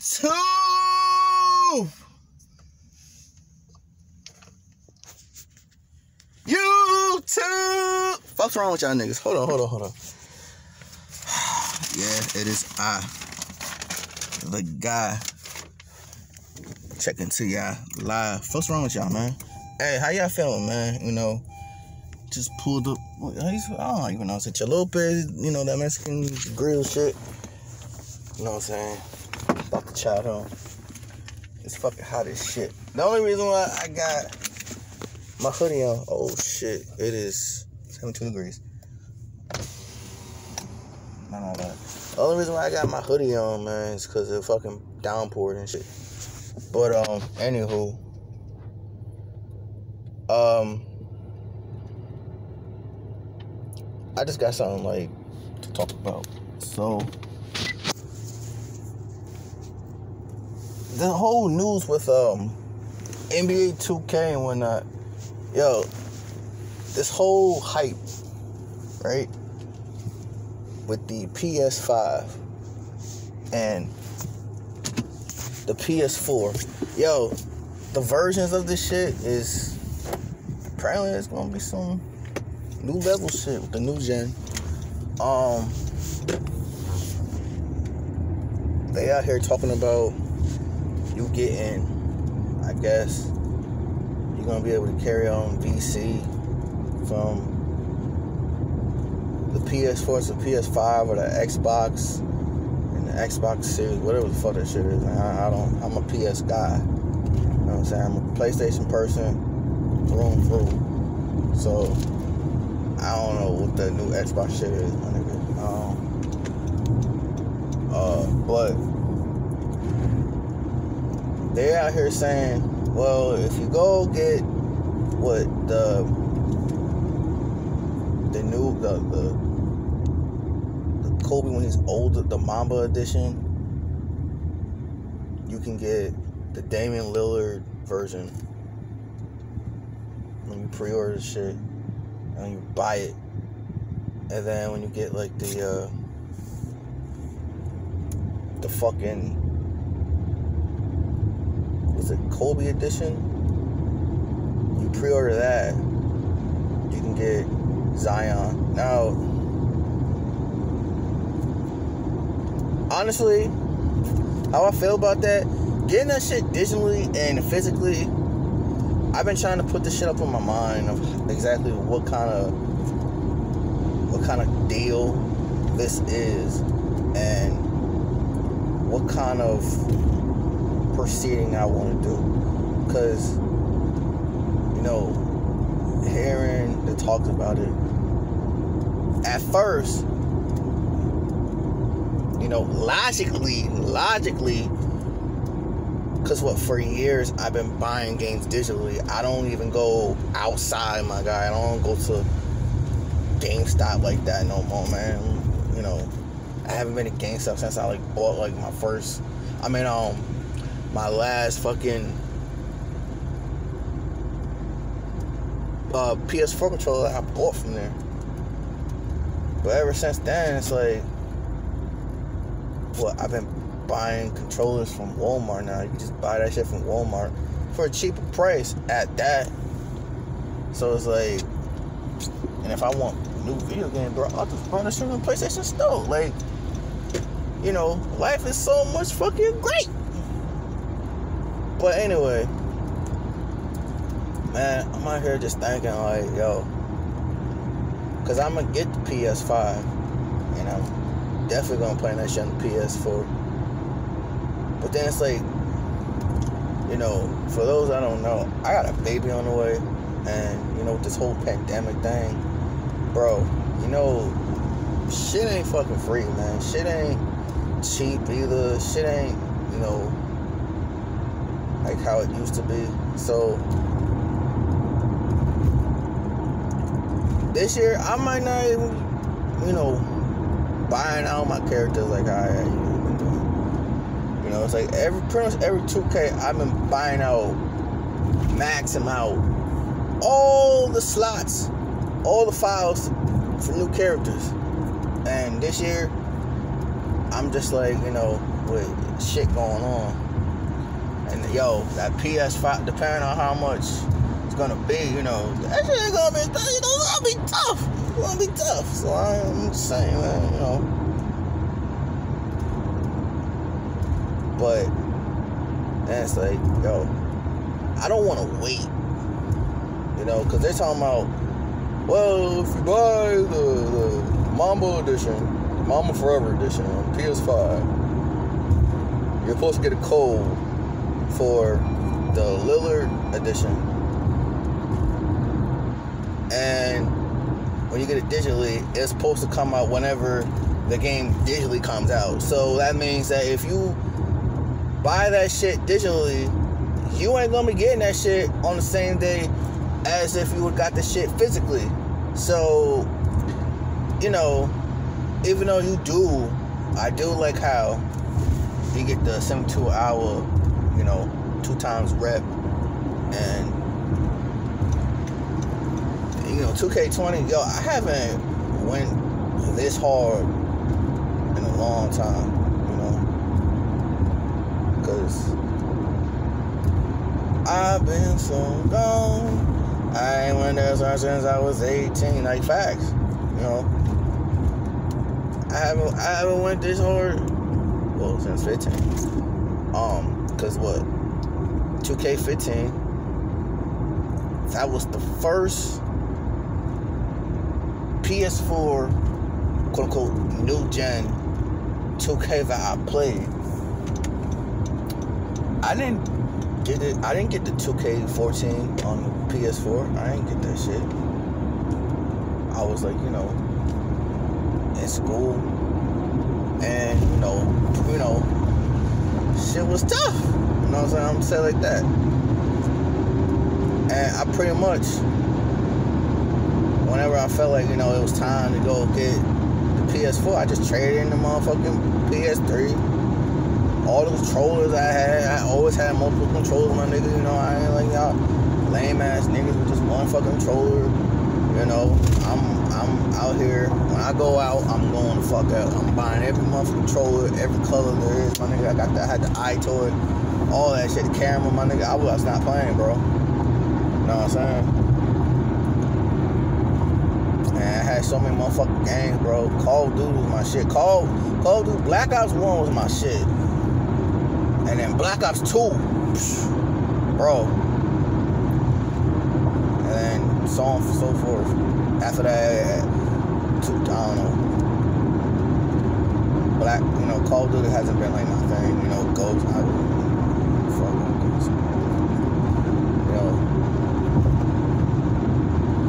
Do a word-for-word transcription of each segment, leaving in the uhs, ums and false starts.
tooth. YouTube. Fuck's wrong with y'all niggas? Hold on, hold on, hold on. Yeah, it is I, the guy, checking to y'all live. Fuck's wrong with y'all, man? Hey, how y'all feeling, man? You know, just pulled up. I don't even know. It's a chalupa, you know, that Mexican grill shit. You know what I'm saying? About to chat on. It's fucking hot as shit. The only reason why I got my hoodie on. Oh shit! It is seventy-two degrees. Not all that. The only reason why I got my hoodie on, man, is because it fucking downpoured and shit. But um, anywho, um, I just got something like to talk about. So the whole news with um N B A two K and whatnot. Yo, this whole hype, right, with the P S five and the P S four. Yo, the versions of this shit is, apparently it's gonna be some new level shit with the new gen. Um, they out here talking about you getting, I guess, gonna be able to carry on V C from the P S four to the P S five or the Xbox and the Xbox Series, whatever the fuck that shit is. I, I don't. I'm a P S guy. You know what I'm saying? I'm a PlayStation person through and through. So I don't know what the new Xbox shit is, my nigga. Um, uh, but they out here saying, well, if you go get what the the new the the, the Kobe when he's older, the Mamba edition, you can get the Damian Lillard version. When you pre-order the shit and you buy it, and then when you get like the uh, the fucking, was it Kobe edition? You pre-order that, you can get Zion. Now, honestly, how I feel about that, getting that shit digitally and physically, I've been trying to put this shit up in my mind of exactly what kind of what kind of deal this is and what kind of proceeding I want to do, because you know, hearing the talks about it at first, you know, logically logically because what, for years I've been buying games digitally. I don't even go outside, my guy. I don't go to GameStop like that no more, man. You know, I haven't been to GameStop since I like bought like my first I mean um my last fucking uh, P S four controller I bought from there. But ever since then, it's like, what, I've been buying controllers from Walmart now. You can just buy that shit from Walmart for a cheaper price at that. So it's like, and if I want a new video game, bro, I'll just run this shit on PlayStation Store. Like, you know, life is so much fucking great. But anyway, man, I'm out here just thinking like, yo, because I'm going to get the P S five, and I'm definitely going to play that shit on the P S four. But then it's like, you know, for those I don't know, I got a baby on the way, and, you know, with this whole pandemic thing, bro, you know, shit ain't fucking free, man. Shit ain't cheap either. Shit ain't, you know, like how it used to be. So this year I might not even, you know, buying out my characters like I usually do. You know, it's like every pretty much every two K I've been buying out, maxing out all the slots, all the files for new characters. And this year I'm just like, you know, with shit going on. And yo, that P S five, depending on how much it's gonna be, you know, that shit gonna be, you know, it's gonna be tough. It's gonna be tough. So I'm just saying, man, you know. But and it's like, yo, I don't want to wait, you know, because they're talking about, well, if you buy the, the Mamba edition, the Mamba Forever edition on P S five, you're supposed to get a code for the Lillard edition, and when you get it digitally, it's supposed to come out whenever the game digitally comes out. So that means that if you buy that shit digitally, you ain't gonna be getting that shit on the same day as if you would got the shit physically. So, you know, even though you do, I do like how you get the seventy-two hour, you know, two times rep, and you know, two K twenty, yo, I haven't went this hard in a long time, you know, because I've been so gone. I ain't went that hard since I was eighteen. Like, facts. You know, I haven't I haven't went this hard, well, since fifteen. Um, cause what? two K fifteen. That was the first P S four, quote unquote, new gen two K that I played. I didn't. Did it, I didn't get the two K fourteen on the P S four. I didn't get that shit. I was like, you know, in school, and you know, you know, shit was tough. You know what I'm saying? I'm gonna say like that. And I pretty much, whenever I felt like, you know, it was time to go get the P S four, I just traded in the motherfucking P S three. All the controllers I had, I always had multiple controllers, my nigga, you know, I ain't like y'all lame ass niggas with just one fucking controller, you know. I'm I'm out here, when I go out, I'm going the fuck out, I'm buying every motherfucking controller, every color there is, my nigga. I got that, I had the eye to it, all that shit, the camera, my nigga, I was not playing, bro, you know what I'm saying? Man, I had so many motherfucking games, bro. Call of Duty was my shit. Call, Call of Duty, Black Ops one was my shit. And then Black Ops two, psh, bro, and so on and so forth. After that, two, I don't know, Black, you know, Call of Duty hasn't been like my thing, you know, Ghost, I don't fuck with Ghost,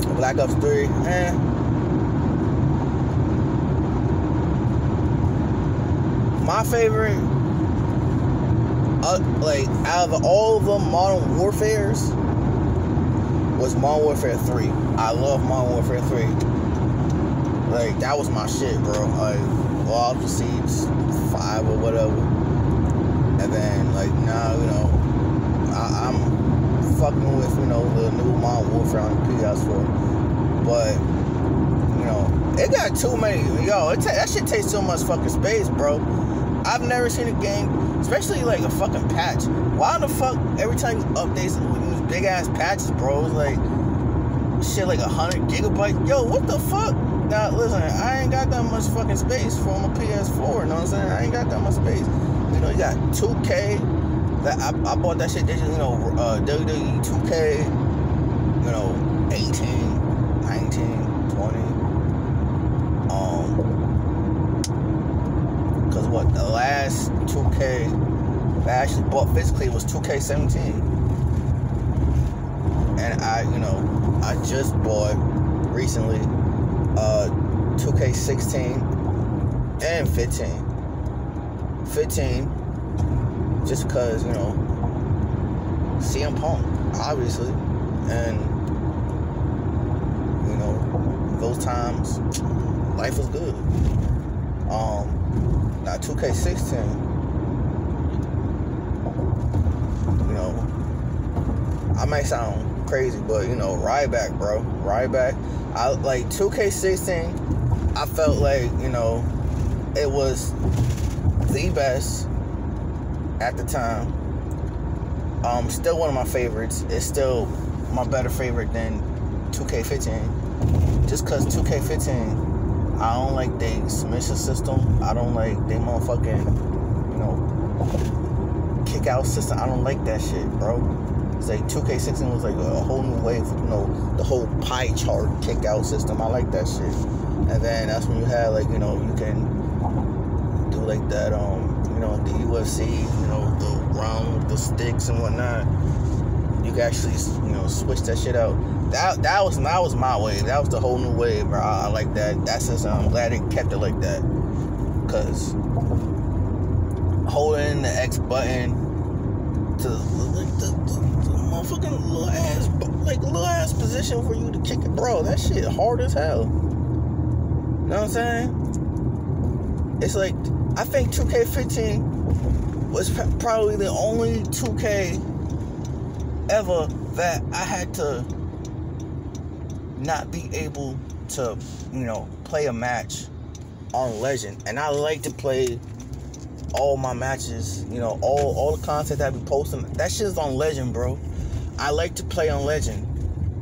you know, Black Ops three, eh. My favorite, Uh, like, out of all of them, Modern Warfares was Modern Warfare three. I love Modern Warfare three. Like, that was my shit, bro. Like, well, I'll see five or whatever. And then, like, now, you know, I, I'm fucking with, you know, the new Modern Warfare on the P S four. But, you know, it got too many. Yo, it ta- that shit takes so much fucking space, bro. I've never seen a game, especially like a fucking patch. Why the fuck every time you update with these big ass patches, bro? It's like shit like one hundred gigabytes. Yo, what the fuck? Now listen, I ain't got that much fucking space for my P S four. You know what I'm saying? I ain't got that much space. You know, you got two K. That I, I bought that shit digitally. You know, uh, W W E two K. You know, eighteen, nineteen, twenty. Um. Cause what, the last two K that I actually bought physically was two K seventeen, and I, you know, I just bought recently uh, two K sixteen and fifteen, fifteen, just cause, you know, C M Punk, obviously, and you know, those times, life was good. Um. Now two K sixteen, you know, I might sound crazy, but you know, Ryback, bro, Ryback. I like two K sixteen. I felt like, you know, it was the best at the time. Um, still one of my favorites. It's still my better favorite than two K fifteen. Just because two K fifteen, I don't like they submission system. I don't like they motherfucking, you know, kick out system. I don't like that shit, bro. It's like two K sixteen was like a whole new wave, you know, the whole pie chart kick out system. I like that shit. And then that's when you had, like, you know, you can do like that, um, you know, the U F C, you know, the round with the sticks and whatnot. You can actually, you know, switch that shit out. That that was that was my wave. That was the whole new wave, bro. I, I like that. That's just, I'm glad it kept it like that. Cause holding the X button to like the, the, the motherfucking little ass, like little ass position for you to kick it, bro. That shit hard as hell. You know what I'm saying? It's like, I think two K fifteen was probably the only two K ever that I had to not be able to, you know, play a match on Legend. And I like to play all my matches, you know, all all the content that I be posting. That shit's on Legend, bro. I like to play on Legend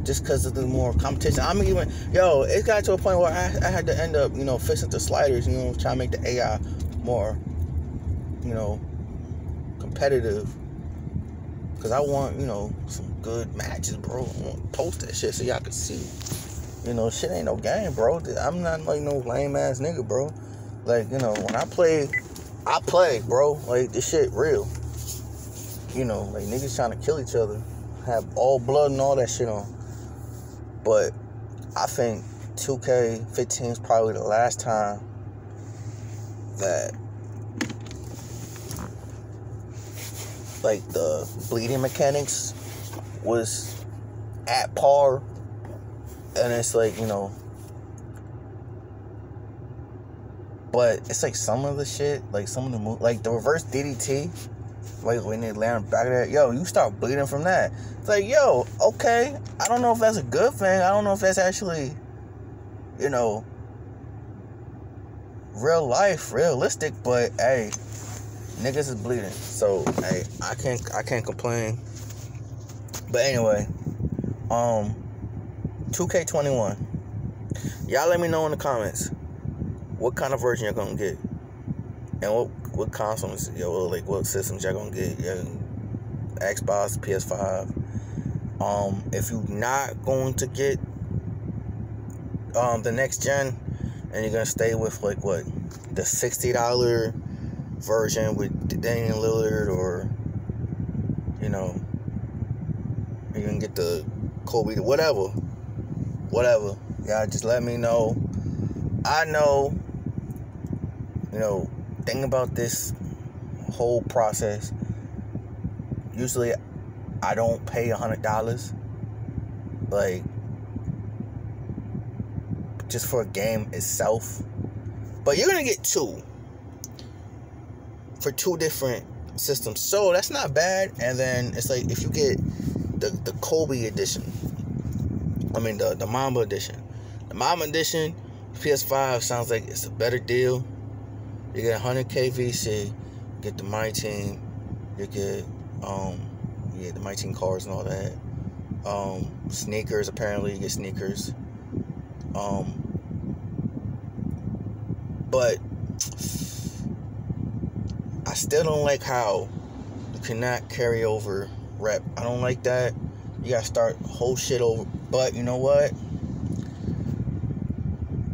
just because of the more competition. I'm even, yo, it got to a point where I, I had to end up, you know, fixing the sliders, you know, trying to make the A I more, you know, competitive. Because I want, you know, some good matches, bro. I want to post that shit so y'all can see. You know, shit ain't no game, bro. I'm not, like, no lame-ass nigga, bro. Like, you know, when I play, I play, bro. Like, this shit real. You know, like, niggas trying to kill each other. Have all blood and all that shit on. But I think two K fifteen is probably the last time that, like, the bleeding mechanics was at par, and it's like, you know, but it's like some of the shit, like some of the move, like the reverse D D T, like when they land back there, yo, you start bleeding from that. It's like, yo, okay, I don't know if that's a good thing. I don't know if that's actually, you know, real life, realistic, but hey, niggas is bleeding, so hey, I can't I can't complain. But anyway, um, two K twenty-one. Y'all let me know in the comments what kind of version y'all gonna get, and what what consoles, yo, like what systems y'all gonna get. Yo, Xbox, P S five. Um, if you're not going to get um the next gen, and you're gonna stay with like what the sixty dollar version with Damian Lillard, or, you know, you can get the Kobe, whatever, whatever. Y'all just let me know. I know, you know, thing about this whole process, usually I don't pay a hundred dollars, like, just for a game itself, but you're gonna get two for two different systems, so that's not bad. And then it's like, if you get the the Kobe edition, I mean the the Mamba edition, the Mamba edition, P S five sounds like it's a better deal. You get one hundred K V C, get the My Team, you get um, you get the My Team cards and all that. Um, sneakers, apparently you get sneakers. Um, but I still don't like how you cannot carry over rep. I don't like that. You gotta start whole shit over. But you know what?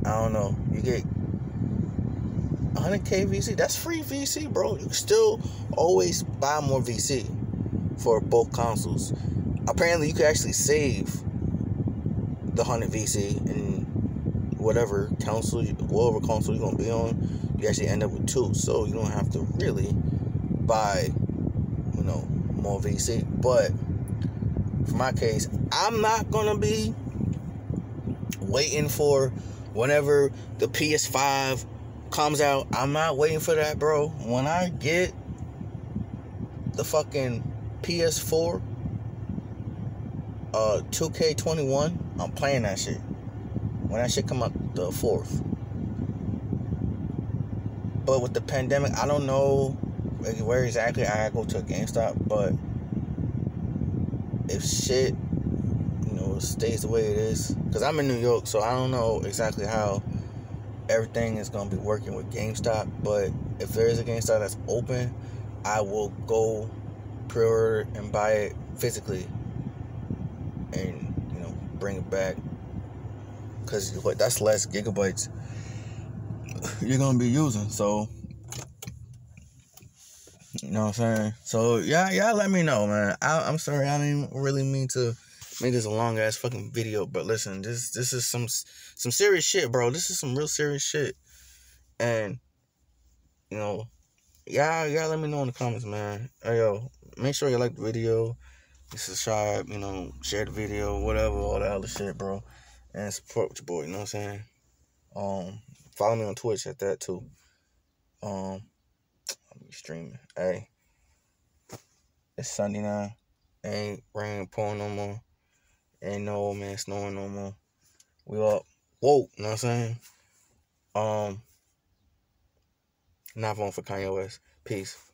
I don't know. You get one hundred K V C. That's free V C, bro. You can still always buy more V C for both consoles. Apparently, you can actually save the one hundred V C and whatever console, whatever console you're gonna be on. You actually end up with two, so you don't have to really buy, you know, more V C. But for my case, I'm not gonna be waiting for whenever the P S five comes out. I'm not waiting for that, bro. When I get the fucking P S four, uh, two K twenty-one, I'm playing that shit. When that shit come out the fourth. But with the pandemic, I don't know where exactly I go to a GameStop, but if shit, you know, stays the way it is, because I'm in New York, so I don't know exactly how everything is going to be working with GameStop, but if there is a GameStop that's open, I will go pre-order and buy it physically and, you know, bring it back, because what, that's less gigabytes you're going to be using, so, you know what I'm saying? So, yeah, y'all let me know, man. I, I'm sorry, I didn't really mean to make this a long-ass fucking video, but listen, this this is some some serious shit, bro. This is some real serious shit. And, you know, y'all, y'all let me know in the comments, man. Hey, yo, make sure you like the video, subscribe, you know, share the video, whatever, all that other shit, bro. And support with your boy, you know what I'm saying? Um, follow me on Twitch at that, too. Um, I'm streaming. Hey, it's Sunday now. Ain't rain pouring no more. Ain't no old man snowing no more. We all woke, you know what I'm saying? Um, not voting for Kanye West. Peace.